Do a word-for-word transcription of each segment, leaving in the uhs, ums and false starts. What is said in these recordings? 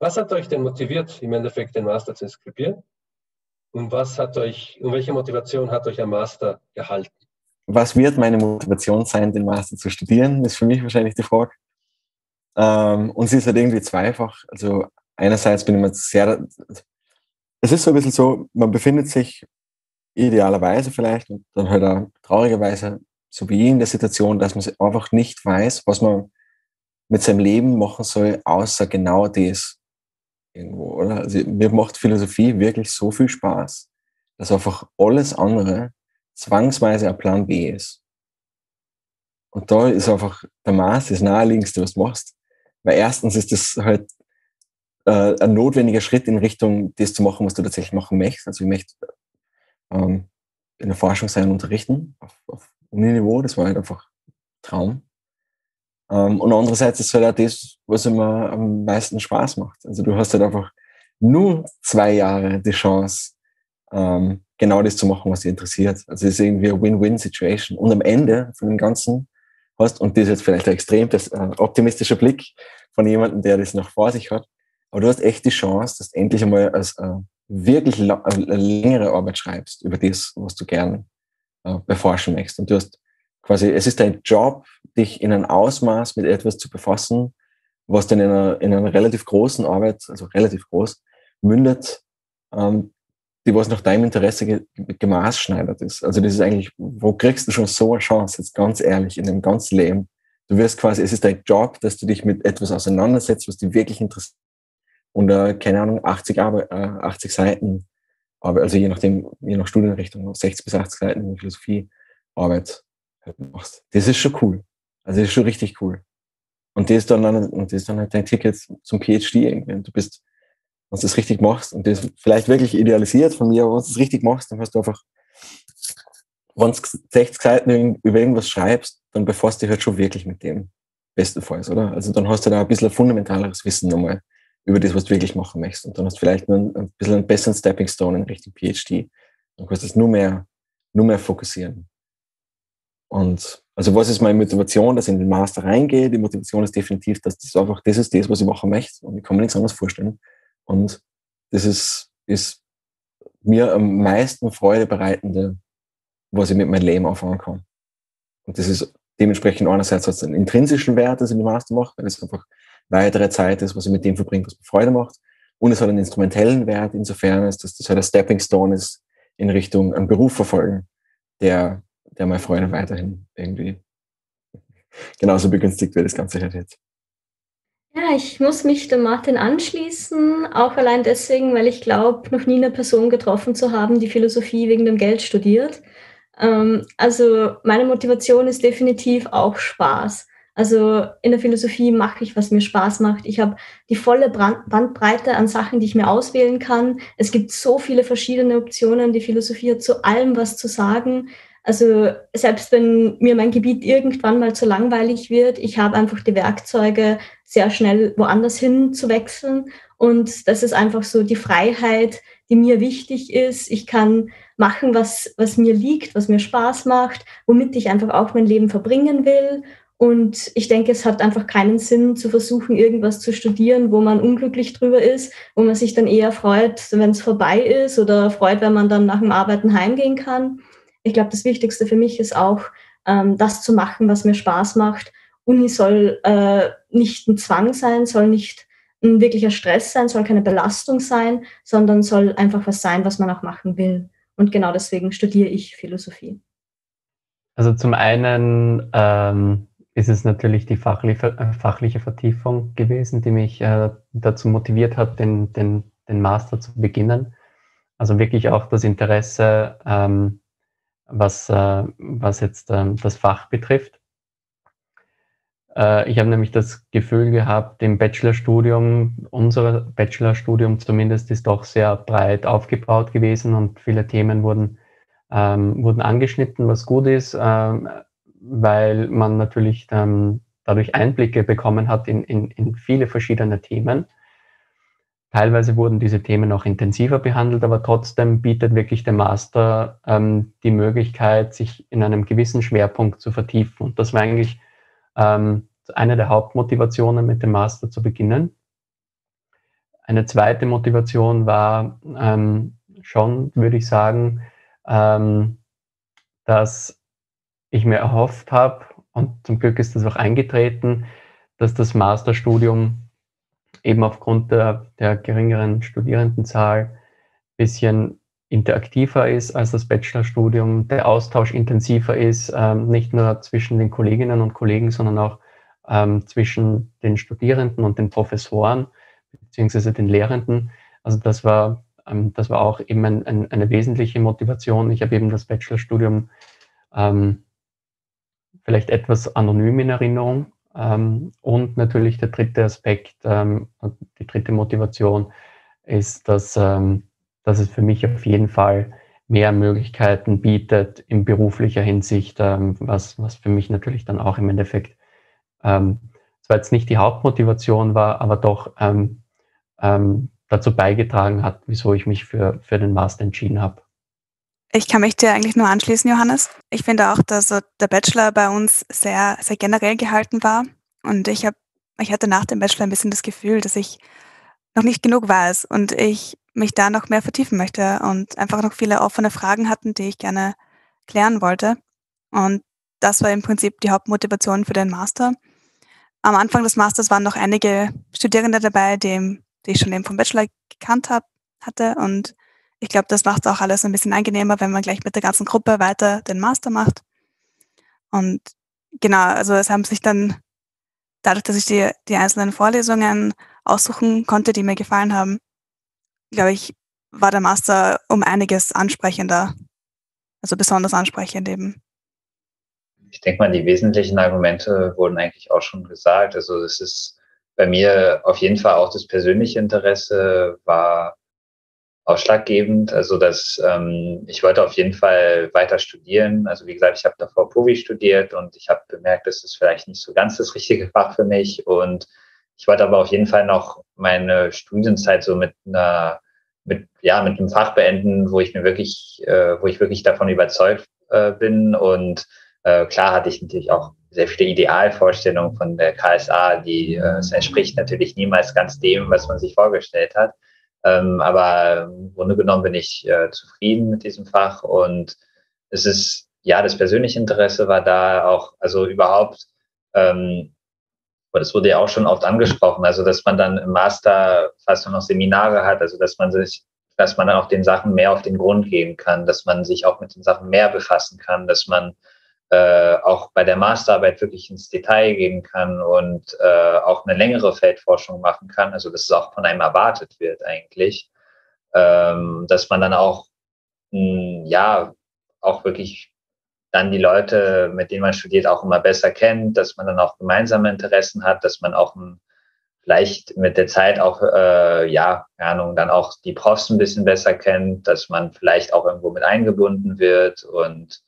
Was hat euch denn motiviert, im Endeffekt den Master zu inskribieren? Und was hat euch, und welche Motivation hat euch am Master gehalten? Was wird meine Motivation sein, den Master zu studieren, ist für mich wahrscheinlich die Frage. Ähm, und sie ist halt irgendwie zweifach. Also einerseits bin ich mir sehr... Es ist so ein bisschen so, man befindet sich idealerweise vielleicht und dann halt auch traurigerweise so wie in der Situation, dass man einfach nicht weiß, was man mit seinem Leben machen soll, außer genau das irgendwo, oder? Also mir macht Philosophie wirklich so viel Spaß, dass einfach alles andere zwangsweise ein Plan B ist. Und da ist einfach der Master das Naheliegendste, was du machst. Weil erstens ist das halt äh, ein notwendiger Schritt in Richtung, das zu machen, was du tatsächlich machen möchtest. Also ich möchte ähm, in der Forschung sein und unterrichten auf, auf Uni-Niveau. Das war halt einfach ein Traum. Um, und andererseits ist halt auch das, was immer am meisten Spaß macht. Also du hast halt einfach nur zwei Jahre die Chance, um, genau das zu machen, was dich interessiert. Also es ist irgendwie eine Win-Win-Situation. Und am Ende von dem Ganzen hast, und das ist jetzt vielleicht ein extrem das, ein optimistischer Blick von jemandem, der das noch vor sich hat, aber du hast echt die Chance, dass du endlich einmal als, uh, wirklich la- eine längere Arbeit schreibst über das, was du gern uh, beforschen möchtest. Und du hast quasi, es ist dein Job, dich in einem Ausmaß mit etwas zu befassen, was dann in einer, in einer relativ großen Arbeit, also relativ groß, mündet, ähm, die was nach deinem Interesse ge- gemaßschneidert ist. Also das ist eigentlich, wo kriegst du schon so eine Chance, jetzt ganz ehrlich, in dem ganzen Leben. Du wirst quasi, es ist dein Job, dass du dich mit etwas auseinandersetzt, was dich wirklich interessiert. Und äh, keine Ahnung, achtzig, Arbe- äh, achtzig Seiten, aber also je nachdem, je nach Studienrichtung, sechzig bis achtzig Seiten in Philosophiearbeit machst. Das ist schon cool. Also das ist schon richtig cool. Und das ist dann, und das ist dann halt dein Ticket zum P H D irgendwie. Du bist, wenn du das richtig machst, und das vielleicht wirklich idealisiert von mir, aber wenn du das richtig machst, dann hast du einfach, wenn du sechzig Seiten über irgendwas schreibst, dann befasst dich halt schon wirklich mit dem. Bestenfalls, oder? Also dann hast du da ein bisschen ein fundamentaleres Wissen nochmal über das, was du wirklich machen möchtest. Und dann hast du vielleicht ein, ein bisschen einen besseren Stepping Stone in Richtung P H D. Dann kannst du es nur mehr, nur mehr fokussieren. Und also was ist meine Motivation, dass ich in den Master reingehe? Die Motivation ist definitiv, dass das einfach das ist, das, was ich machen möchte. Und ich kann mir nichts anderes vorstellen. Und das ist, ist mir am meisten Freude bereitende, was ich mit meinem Leben anfangen kann. Und das ist dementsprechend einerseits hat es einen intrinsischen Wert, dass ich den Master mache, weil es einfach weitere Zeit ist, was ich mit dem verbringe, was mir Freude macht. Und es hat einen instrumentellen Wert, insofern ist, dass das halt ein Stepping Stone ist in Richtung einen Beruf verfolgen, der der meine Freunde weiterhin irgendwie genauso begünstigt wird, das Ganze halt jetzt. Ja, ich muss mich dem Martin anschließen, auch allein deswegen, weil ich glaube, noch nie eine Person getroffen zu haben, die Philosophie wegen dem Geld studiert. Ähm, also meine Motivation ist definitiv auch Spaß. Also in der Philosophie mache ich, was mir Spaß macht. Ich habe die volle Bandbreite an Sachen, die ich mir auswählen kann. Es gibt so viele verschiedene Optionen. Die Philosophie hat zu allem was zu sagen. Also selbst wenn mir mein Gebiet irgendwann mal zu langweilig wird, ich habe einfach die Werkzeuge, sehr schnell woanders hin zu wechseln. Und das ist einfach so die Freiheit, die mir wichtig ist. Ich kann machen, was, was mir liegt, was mir Spaß macht, womit ich einfach auch mein Leben verbringen will. Und ich denke, es hat einfach keinen Sinn, zu versuchen, irgendwas zu studieren, wo man unglücklich drüber ist, wo man sich dann eher freut, wenn es vorbei ist oder freut, wenn man dann nach dem Arbeiten heimgehen kann. Ich glaube, das Wichtigste für mich ist auch, ähm, das zu machen, was mir Spaß macht. Uni soll äh, nicht ein Zwang sein, soll nicht ein wirklicher Stress sein, soll keine Belastung sein, sondern soll einfach was sein, was man auch machen will. Und genau deswegen studiere ich Philosophie. Also zum einen ähm, ist es natürlich die fachliche, fachliche Vertiefung gewesen, die mich äh, dazu motiviert hat, den, den, den Master zu beginnen. Also wirklich auch das Interesse, ähm, Was, äh, was jetzt ähm, das Fach betrifft. Äh, ich habe nämlich das Gefühl gehabt, im Bachelorstudium, unser Bachelorstudium zumindest, ist doch sehr breit aufgebaut gewesen und viele Themen wurden, ähm, wurden angeschnitten, was gut ist, ähm, weil man natürlich ähm, dadurch Einblicke bekommen hat in, in, in viele verschiedene Themen. Teilweise wurden diese Themen auch intensiver behandelt, aber trotzdem bietet wirklich der Master ähm, die Möglichkeit, sich in einem gewissen Schwerpunkt zu vertiefen. Und das war eigentlich ähm, eine der Hauptmotivationen, mit dem Master zu beginnen. Eine zweite Motivation war ähm, schon, würde ich sagen, ähm, dass ich mir erhofft habe, und zum Glück ist das auch eingetreten, dass das Masterstudium eben aufgrund der, der geringeren Studierendenzahl ein bisschen interaktiver ist als das Bachelorstudium, der Austausch intensiver ist, ähm, nicht nur zwischen den Kolleginnen und Kollegen, sondern auch ähm, zwischen den Studierenden und den Professoren beziehungsweise den Lehrenden. Also das war, ähm, das war auch eben ein, ein, eine wesentliche Motivation. Ich habe eben das Bachelorstudium ähm, vielleicht etwas anonym in Erinnerung. Ähm, und natürlich der dritte Aspekt, ähm, die dritte Motivation ist, dass, ähm, dass es für mich auf jeden Fall mehr Möglichkeiten bietet in beruflicher Hinsicht, ähm, was, was für mich natürlich dann auch im Endeffekt ähm, zwar jetzt nicht die Hauptmotivation war, aber doch ähm, ähm, dazu beigetragen hat, wieso ich mich für, für den Master entschieden habe. Ich kann mich dir eigentlich nur anschließen, Johannes. Ich finde auch, dass der Bachelor bei uns sehr, sehr generell gehalten war. Und ich habe, ich hatte nach dem Bachelor ein bisschen das Gefühl, dass ich noch nicht genug weiß und ich mich da noch mehr vertiefen möchte und einfach noch viele offene Fragen hatten, die ich gerne klären wollte. Und das war im Prinzip die Hauptmotivation für den Master. Am Anfang des Masters waren noch einige Studierende dabei, die, die ich schon eben vom Bachelor gekannt hab, hatte und ich glaube, das macht auch alles ein bisschen angenehmer, wenn man gleich mit der ganzen Gruppe weiter den Master macht. Und genau, also es haben sich dann, dadurch, dass ich die, die einzelnen Vorlesungen aussuchen konnte, die mir gefallen haben, glaube ich, war der Master um einiges ansprechender, also besonders ansprechend eben. Ich denke mal, die wesentlichen Argumente wurden eigentlich auch schon gesagt. Also es ist bei mir auf jeden Fall auch das persönliche Interesse war ausschlaggebend, also dass ähm, ich wollte auf jeden Fall weiter studieren. Also wie gesagt, ich habe davor P O V I studiert und ich habe bemerkt, dass das vielleicht nicht so ganz das richtige Fach für mich. Und ich wollte aber auf jeden Fall noch meine Studienzeit so mit einer, mit ja, mit einem Fach beenden, wo ich mir wirklich, äh, wo ich wirklich davon überzeugt äh, bin. Und äh, klar hatte ich natürlich auch sehr viele Idealvorstellungen von der K S A, die äh, es entspricht natürlich niemals ganz dem, was man sich vorgestellt hat. Ähm, aber im Grunde genommen bin ich äh, zufrieden mit diesem Fach und es ist, ja, das persönliche Interesse war da auch, also überhaupt, ähm, das wurde ja auch schon oft angesprochen, also dass man dann im Master fast nur noch Seminare hat, also dass man sich, dass man dann auch den Sachen mehr auf den Grund gehen kann, dass man sich auch mit den Sachen mehr befassen kann, dass man äh, auch bei der Masterarbeit wirklich ins Detail gehen kann und äh, auch eine längere Feldforschung machen kann, also dass es auch von einem erwartet wird eigentlich, ähm, dass man dann auch, mh, ja, auch wirklich dann die Leute, mit denen man studiert, auch immer besser kennt, dass man dann auch gemeinsame Interessen hat, dass man auch mh, vielleicht mit der Zeit auch, äh, ja, keine Ahnung, dann auch die Profs ein bisschen besser kennt, dass man vielleicht auch irgendwo mit eingebunden wird und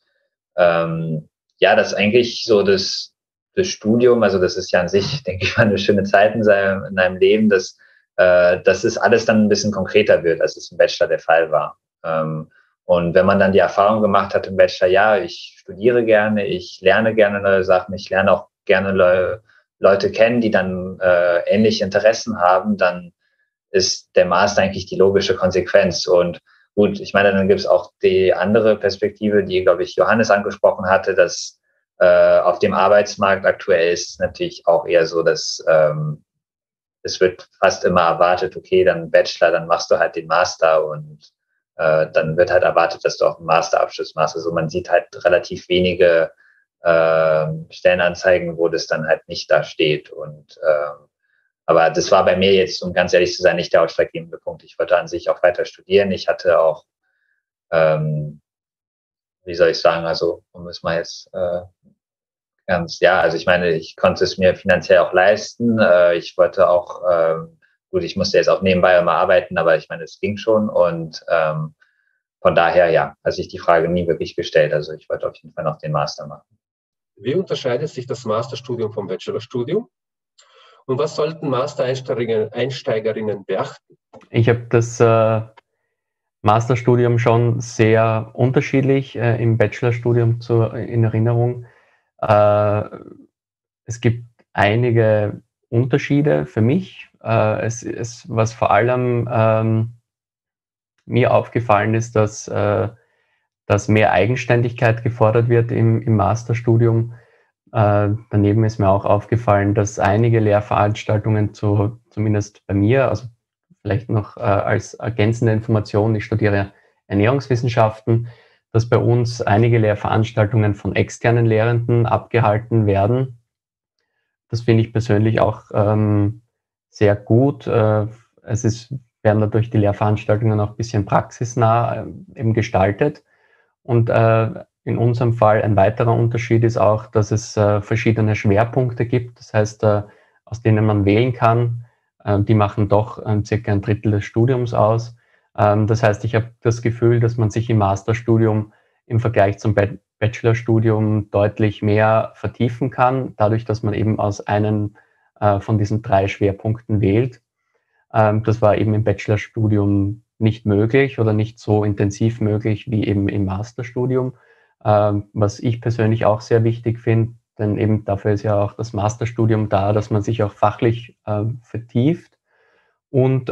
ähm, ja, das ist eigentlich so das, das Studium, also das ist ja an sich, denke ich mal, eine schöne Zeit in seinem, in einem Leben, dass, äh, dass es alles dann ein bisschen konkreter wird, als es im Bachelor der Fall war. Ähm, und wenn man dann die Erfahrung gemacht hat im Bachelor, ja, ich studiere gerne, ich lerne gerne neue Sachen, ich lerne auch gerne Le- Leute kennen, die dann äh, ähnliche Interessen haben, dann ist der Master eigentlich die logische Konsequenz. Und gut, ich meine, dann gibt es auch die andere Perspektive, die, glaube ich, Johannes angesprochen hatte, dass äh, auf dem Arbeitsmarkt aktuell ist natürlich auch eher so, dass ähm, es wird fast immer erwartet, okay, dann Bachelor, dann machst du halt den Master und äh, dann wird halt erwartet, dass du auch einen Masterabschluss machst. Also man sieht halt relativ wenige äh, Stellenanzeigen, wo das dann halt nicht da steht. Und äh, aber das war bei mir jetzt, um ganz ehrlich zu sein, nicht der ausschlaggebende Punkt. Ich wollte an sich auch weiter studieren. Ich hatte auch, ähm, wie soll ich sagen, also um es mal jetzt äh, ganz, ja, also ich meine, ich konnte es mir finanziell auch leisten. Äh, ich wollte auch, ähm, gut, ich musste jetzt auch nebenbei immer arbeiten, aber ich meine, es ging schon. Und ähm, von daher, ja, hat sich die Frage nie wirklich gestellt. Also ich wollte auf jeden Fall noch den Master machen. Wie unterscheidet sich das Masterstudium vom Bachelorstudium? Und was sollten Master-Einsteigerinnen Einsteigerinnen beachten? Ich habe das äh, Masterstudium schon sehr unterschiedlich äh, im Bachelorstudium zu, in Erinnerung. Äh, es gibt einige Unterschiede für mich, Äh, es ist, was vor allem ähm, mir aufgefallen ist, dass, äh, dass mehr Eigenständigkeit gefordert wird im, im Masterstudium. Äh, daneben ist mir auch aufgefallen, dass einige Lehrveranstaltungen, zu, zumindest bei mir, also vielleicht noch äh, als ergänzende Information, ich studiere Ernährungswissenschaften, dass bei uns einige Lehrveranstaltungen von externen Lehrenden abgehalten werden. Das finde ich persönlich auch ähm, sehr gut. Äh, es ist, werden dadurch die Lehrveranstaltungen auch ein bisschen praxisnah äh, eben gestaltet. Und äh, in unserem Fall ein weiterer Unterschied ist auch, dass es äh, verschiedene Schwerpunkte gibt, das heißt, äh, aus denen man wählen kann. Äh, die machen doch äh, circa ein Drittel des Studiums aus. Das heißt, ich habe das Gefühl, dass man sich im Masterstudium im Vergleich zum Bachelorstudium deutlich mehr vertiefen kann, dadurch, dass man eben aus einem von diesen drei Schwerpunkten wählt. Das war eben im Bachelorstudium nicht möglich oder nicht so intensiv möglich wie eben im Masterstudium, was ich persönlich auch sehr wichtig finde, denn eben dafür ist ja auch das Masterstudium da, dass man sich auch fachlich vertieft. Und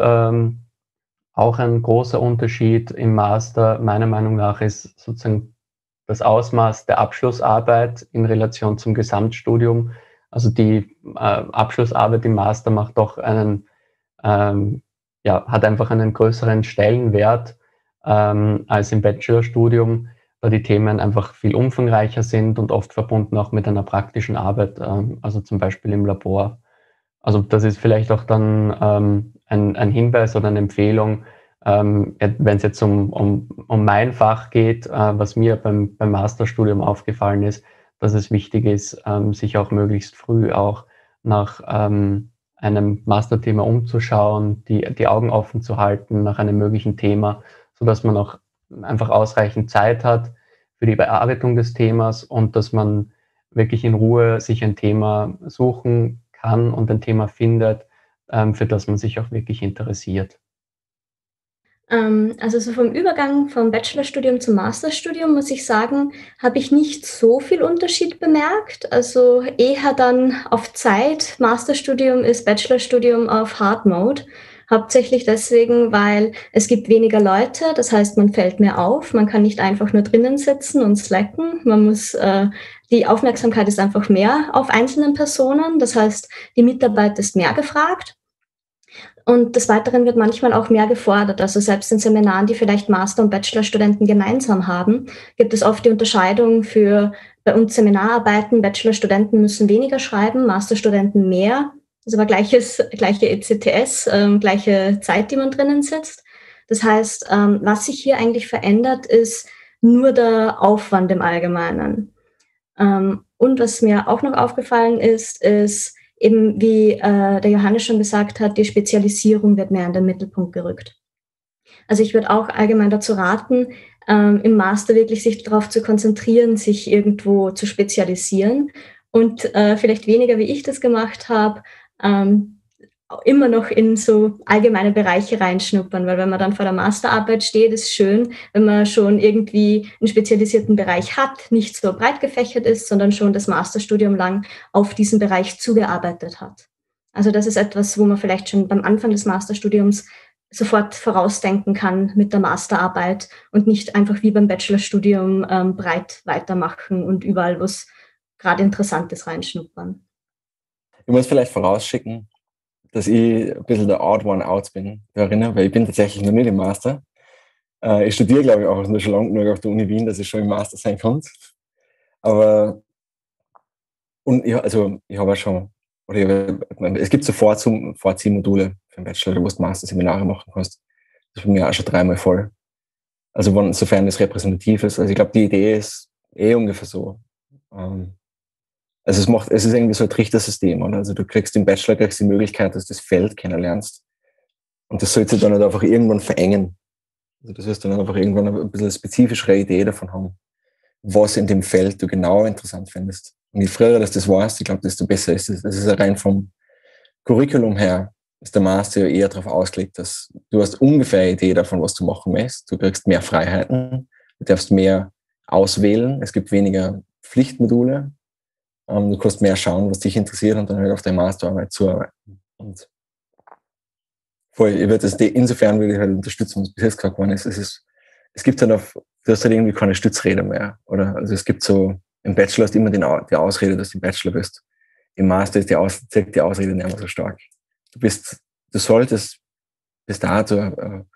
auch ein großer Unterschied im Master, meiner Meinung nach, ist sozusagen das Ausmaß der Abschlussarbeit in Relation zum Gesamtstudium. Also die äh, Abschlussarbeit im Master macht doch einen, ähm, ja, hat einfach einen größeren Stellenwert ähm, als im Bachelorstudium, da die Themen einfach viel umfangreicher sind und oft verbunden auch mit einer praktischen Arbeit, ähm, also zum Beispiel im Labor. Also das ist vielleicht auch dann ähm, ein, ein Hinweis oder eine Empfehlung, ähm, wenn es jetzt um, um, um mein Fach geht, äh, was mir beim, beim Masterstudium aufgefallen ist, dass es wichtig ist, ähm, sich auch möglichst früh auch nach ähm, einem Masterthema umzuschauen, die, die Augen offen zu halten nach einem möglichen Thema, sodass man auch einfach ausreichend Zeit hat für die Bearbeitung des Themas und dass man wirklich in Ruhe sich ein Thema suchen kann kann und ein Thema findet, für das man sich auch wirklich interessiert. Also so vom Übergang vom Bachelorstudium zum Masterstudium, muss ich sagen, habe ich nicht so viel Unterschied bemerkt. Also eher dann auf Zeit. Masterstudium ist Bachelorstudium auf Hard Mode. Hauptsächlich deswegen, weil es gibt weniger Leute, das heißt, man fällt mehr auf, man kann nicht einfach nur drinnen sitzen und slacken, man muss, äh, die Aufmerksamkeit ist einfach mehr auf einzelnen Personen, das heißt, die Mitarbeit ist mehr gefragt und des Weiteren wird manchmal auch mehr gefordert, also selbst in Seminaren, die vielleicht Master- und Bachelorstudenten gemeinsam haben, gibt es oft die Unterscheidung für bei uns Seminararbeiten, Bachelorstudenten müssen weniger schreiben, Masterstudenten mehr. Das ist aber gleiches, gleiche E C T S, ähm, gleiche Zeit, die man drinnen sitzt. Das heißt, ähm, was sich hier eigentlich verändert, ist nur der Aufwand im Allgemeinen. Ähm, und was mir auch noch aufgefallen ist, ist eben, wie äh, der Johannes schon gesagt hat, die Spezialisierung wird mehr in den Mittelpunkt gerückt. Also ich würde auch allgemein dazu raten, ähm, im Master wirklich sich darauf zu konzentrieren, sich irgendwo zu spezialisieren und äh, vielleicht weniger, wie ich das gemacht habe, Ähm, immer noch in so allgemeine Bereiche reinschnuppern, weil wenn man dann vor der Masterarbeit steht, ist schön, wenn man schon irgendwie einen spezialisierten Bereich hat, nicht so breit gefächert ist, sondern schon das Masterstudium lang auf diesen Bereich zugearbeitet hat. Also das ist etwas, wo man vielleicht schon beim Anfang des Masterstudiums sofort vorausdenken kann mit der Masterarbeit und nicht einfach wie beim Bachelorstudium ähm, breit weitermachen und überall, wo es gerade interessant ist, reinschnuppern. Ich muss vielleicht vorausschicken, dass ich ein bisschen der odd one out bin, erinnere, weil ich bin tatsächlich noch nicht im Master. Ich studiere, glaube ich, auch nur schon lange genug auf der Uni Wien, dass ich schon im Master sein kann. Aber und ich, also, ich habe ja schon, oder ich, es gibt so Vorziehmodule für den Bachelor, wo du Master-Seminare machen kannst. Das ist bei mir auch schon dreimal voll. Also sofern das repräsentativ ist. Also ich glaube, die Idee ist eh ungefähr so. Ähm, Also es macht, es ist irgendwie so ein Trichtersystem, oder? Also du kriegst im Bachelor kriegst die Möglichkeit, dass du das Feld kennenlernst. Und das sollst du dann nicht einfach irgendwann verengen. Also das wirst du dann einfach irgendwann ein bisschen eine spezifischere Idee davon haben, was in dem Feld du genau interessant findest. Und je früher dass du das weißt, ich glaube, desto besser ist es. Das ist ja rein vom Curriculum her, ist der Master ja eher darauf ausgelegt, dass du hast ungefähr eine Idee davon, was du machen willst. Du kriegst mehr Freiheiten, du darfst mehr auswählen, es gibt weniger Pflichtmodule. Du kannst mehr schauen, was dich interessiert und dann halt auf deine Masterarbeit zuarbeiten. Und Voll, ich würde das insofern würde ich halt unterstützen, was bis jetzt gesagt worden ist. Es ist, es gibt halt auf, du hast halt irgendwie keine Stützrede mehr, oder? Also es gibt so, im Bachelor hast du immer den, die Ausrede, dass du Bachelor bist. Im Master ist die, Aus, die Ausrede nicht mehr so stark. Du bist, du solltest bis dato eine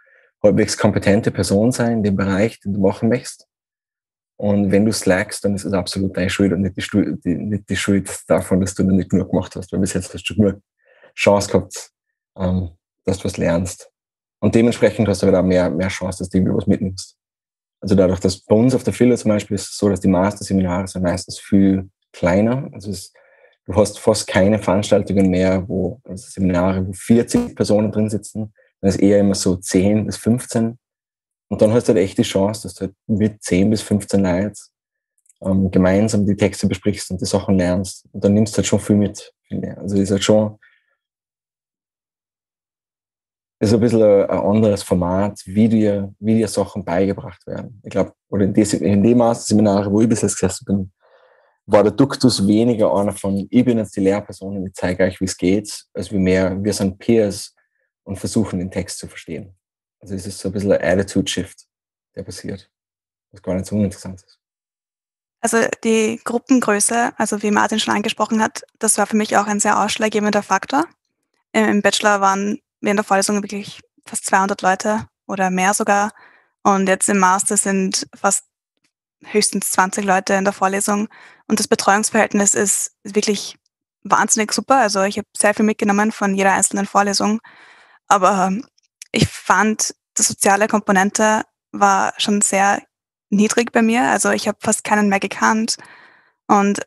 halbwegs kompetente Person sein in dem Bereich, den du machen möchtest. Und wenn du slackst, dann ist es absolut deine Schuld und nicht die Schuld, die, nicht die Schuld davon, dass du dann nicht genug gemacht hast. Weil bis jetzt hast du genug Chance gehabt, ähm, dass du was lernst. Und dementsprechend hast du aber auch mehr, mehr Chance, dass du irgendwie was mitnimmst. Also dadurch, dass bei uns auf der Philo zum Beispiel ist es so, dass die Master-Seminare sind meistens viel kleiner. Also es, du hast fast keine Veranstaltungen mehr, wo also Seminare, wo vierzig Personen drin sitzen. Dann ist eher immer so zehn bis fünfzehn. Und dann hast du halt echt die Chance, dass du halt mit zehn bis fünfzehn Leuten ähm, gemeinsam die Texte besprichst und die Sachen lernst. Und dann nimmst du halt schon viel mit, finde ich. Also das ist halt schon das ist ein bisschen ein, ein anderes Format, wie dir, wie dir Sachen beigebracht werden. Ich glaube, oder in dem Master-Seminare, wo ich bis jetzt gesessen bin, war der Duktus weniger einer von, ich bin jetzt die Lehrperson und ich zeige euch, wie es geht, als wie mehr, wir sind Peers und versuchen, den Text zu verstehen. Also es ist so ein bisschen ein Attitude-Shift, der passiert, was gar nicht so uninteressant ist. Also die Gruppengröße, also wie Martin schon angesprochen hat, das war für mich auch ein sehr ausschlaggebender Faktor. Im Bachelor waren wir in der Vorlesung wirklich fast zweihundert Leute oder mehr sogar. Und jetzt im Master sind fast höchstens zwanzig Leute in der Vorlesung. Und das Betreuungsverhältnis ist wirklich wahnsinnig super. Also ich habe sehr viel mitgenommen von jeder einzelnen Vorlesung. Aber ich fand, die soziale Komponente war schon sehr niedrig bei mir. Also ich habe fast keinen mehr gekannt. Und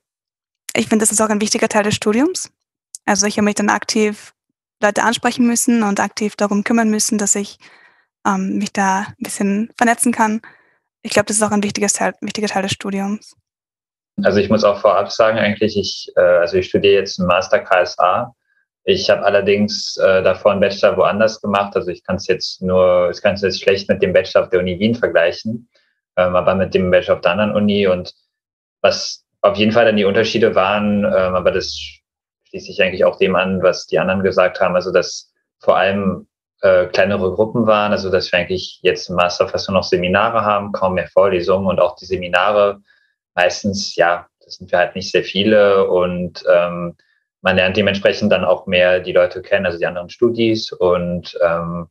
ich finde, das ist auch ein wichtiger Teil des Studiums. Also ich habe mich dann aktiv Leute ansprechen müssen und aktiv darum kümmern müssen, dass ich ähm, mich da ein bisschen vernetzen kann. Ich glaube, das ist auch ein wichtiges Teil, wichtiger Teil des Studiums. Also ich muss auch vorab sagen, eigentlich, ich, äh, also ich studiere jetzt einen Master K S A. Ich habe allerdings äh, davor einen Bachelor woanders gemacht. Also ich kann es jetzt nur, ich kann es jetzt schlecht mit dem Bachelor auf der Uni Wien vergleichen, ähm, aber mit dem Bachelor auf der anderen Uni. Und was auf jeden Fall dann die Unterschiede waren, ähm, aber das schließt sich eigentlich auch dem an, was die anderen gesagt haben. Also dass vor allem äh, kleinere Gruppen waren, also dass wir eigentlich jetzt im Master fast nur noch Seminare haben, kaum mehr Vorlesungen und auch die Seminare meistens, ja, das sind wir halt nicht sehr viele und ähm, man lernt dementsprechend dann auch mehr die Leute kennen, also die anderen Studis und ähm,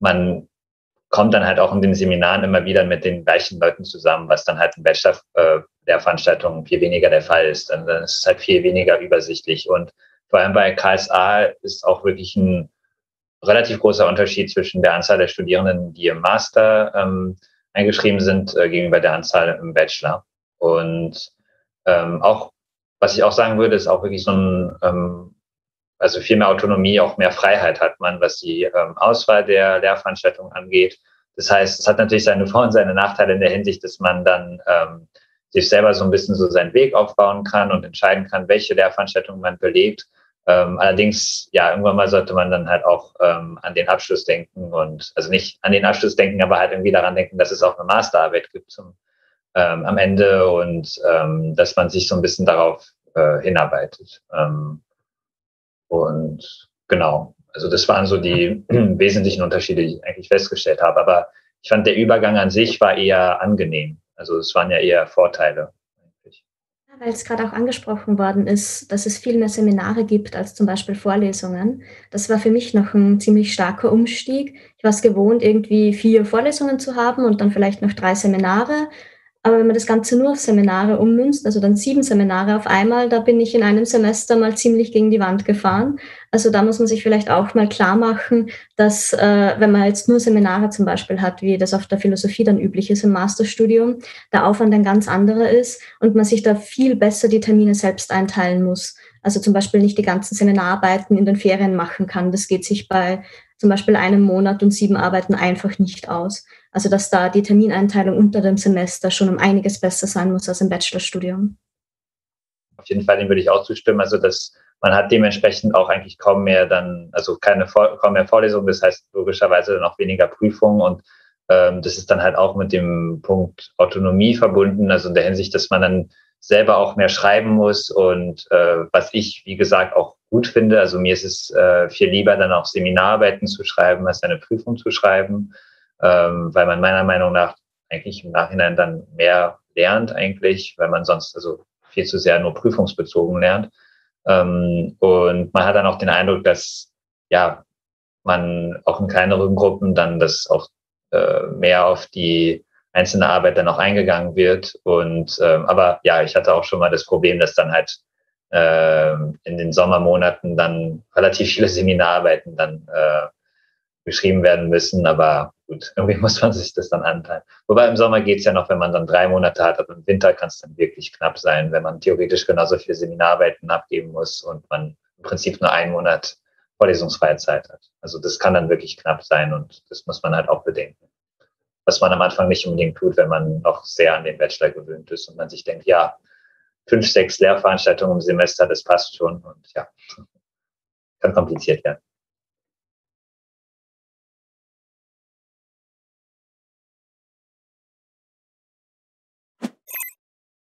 man kommt dann halt auch in den Seminaren immer wieder mit den gleichen Leuten zusammen, was dann halt in Bachelor-Lehrveranstaltungen äh, viel weniger der Fall ist. Und dann ist es halt viel weniger übersichtlich und vor allem bei K S A ist auch wirklich ein relativ großer Unterschied zwischen der Anzahl der Studierenden, die im Master ähm, eingeschrieben sind, äh, gegenüber der Anzahl im Bachelor. Und ähm, auch was ich auch sagen würde, ist auch wirklich so ein, ähm, also viel mehr Autonomie, auch mehr Freiheit hat man, was die ähm, Auswahl der Lehrveranstaltungen angeht. Das heißt, es hat natürlich seine Vor- und seine Nachteile in der Hinsicht, dass man dann ähm, sich selber so ein bisschen so seinen Weg aufbauen kann und entscheiden kann, welche Lehrveranstaltung man belegt. Ähm, allerdings, ja, irgendwann mal sollte man dann halt auch ähm, an den Abschluss denken und, also nicht an den Abschluss denken, aber halt irgendwie daran denken, dass es auch eine Masterarbeit gibt zum Ähm, am Ende und ähm, dass man sich so ein bisschen darauf äh, hinarbeitet. Ähm, und genau, also das waren so die äh, wesentlichen Unterschiede, die ich eigentlich festgestellt habe. Aber ich fand, der Übergang an sich war eher angenehm. Also es waren ja eher Vorteile. Eigentlich. Ja, weil es gerade auch angesprochen worden ist, dass es viel mehr Seminare gibt als zum Beispiel Vorlesungen. Das war für mich noch ein ziemlich starker Umstieg. Ich war es gewohnt, irgendwie vier Vorlesungen zu haben und dann vielleicht noch drei Seminare. Aber wenn man das Ganze nur auf Seminare ummünzt, also dann sieben Seminare auf einmal, da bin ich in einem Semester mal ziemlich gegen die Wand gefahren. Also da muss man sich vielleicht auch mal klar machen, dass äh, wenn man jetzt nur Seminare zum Beispiel hat, wie das auf der Philosophie dann üblich ist im Masterstudium, der Aufwand ein ganz anderer ist und man sich da viel besser die Termine selbst einteilen muss. Also zum Beispiel nicht die ganzen Seminararbeiten in den Ferien machen kann. Das geht sich bei zum Beispiel einem Monat und sieben Arbeiten einfach nicht aus. Also dass da die Termineinteilung unter dem Semester schon um einiges besser sein muss als im Bachelorstudium. Auf jeden Fall, dem würde ich auch zustimmen. Also dass man hat dementsprechend auch eigentlich kaum mehr dann, also keine kaum mehr Vorlesungen, das heißt logischerweise dann auch weniger Prüfungen und ähm, das ist dann halt auch mit dem Punkt Autonomie verbunden, also in der Hinsicht, dass man dann selber auch mehr schreiben muss und äh, was ich, wie gesagt, auch gut finde. Also mir ist es äh, viel lieber, dann auch Seminararbeiten zu schreiben, als eine Prüfung zu schreiben, ähm, weil man meiner Meinung nach eigentlich im Nachhinein dann mehr lernt eigentlich, weil man sonst also viel zu sehr nur prüfungsbezogen lernt. Ähm, und man hat dann auch den Eindruck, dass ja man auch in kleineren Gruppen dann das auch äh, mehr auf die einzelne Arbeit dann auch eingegangen wird. Und ähm, aber ja, ich hatte auch schon mal das Problem, dass dann halt äh, in den Sommermonaten dann relativ viele Seminararbeiten dann äh, geschrieben werden müssen. Aber gut, irgendwie muss man sich das dann anteilen. Wobei im Sommer geht es ja noch, wenn man dann drei Monate hat, aber im Winter kann es dann wirklich knapp sein, wenn man theoretisch genauso viele Seminararbeiten abgeben muss und man im Prinzip nur einen Monat vorlesungsfreie Zeit hat. Also das kann dann wirklich knapp sein und das muss man halt auch bedenken. Was man am Anfang nicht unbedingt tut, wenn man noch sehr an den Bachelor gewöhnt ist und man sich denkt, ja, fünf, sechs Lehrveranstaltungen im Semester, das passt schon, und ja, kann kompliziert werden.